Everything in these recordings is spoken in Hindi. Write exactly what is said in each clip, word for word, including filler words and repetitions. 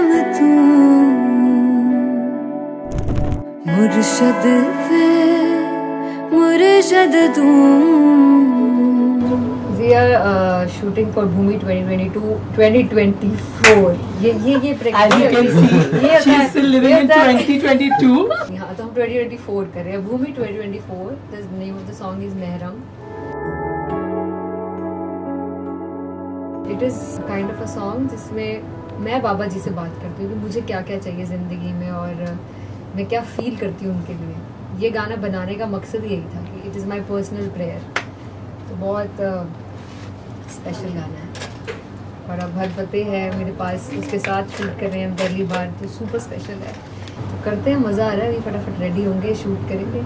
महरम तू मुर्शद पे मुर्शद तू। We are shooting for Bhoomi twenty twenty-two, twenty twenty-four. ये ये ये twenty twenty-two. यहाँ तो हम twenty twenty-four कर रहे हैं। Bhoomi twenty twenty-four. The name of the song is Mehram. It is kind of a song जिसमें मैं बाबा जी से बात करती हूँ कि मुझे क्या क्या चाहिए ज़िंदगी में और मैं क्या फील करती हूँ उनके लिए। ये गाना बनाने का मकसद यही था कि it is my personal prayer. तो बहुत स्पेशल गाना है और अब हरफतेह है मेरे पास, उसके साथ शूट कर रहे हैं हम पहली बार, तो सुपर स्पेशल है। तो करते हैं, मज़ा आ रहा है। अभी फटाफट रेडी होंगे, शूट करेंगे।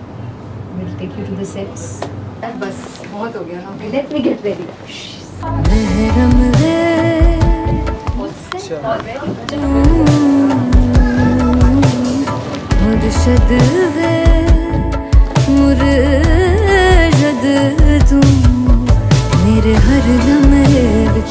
Will take you to the sets. बस बहुत हो गया, लेट मी गेट रेडी। महरम रे मुर्शद वे मुर्शद तू मेरे हर दम रे।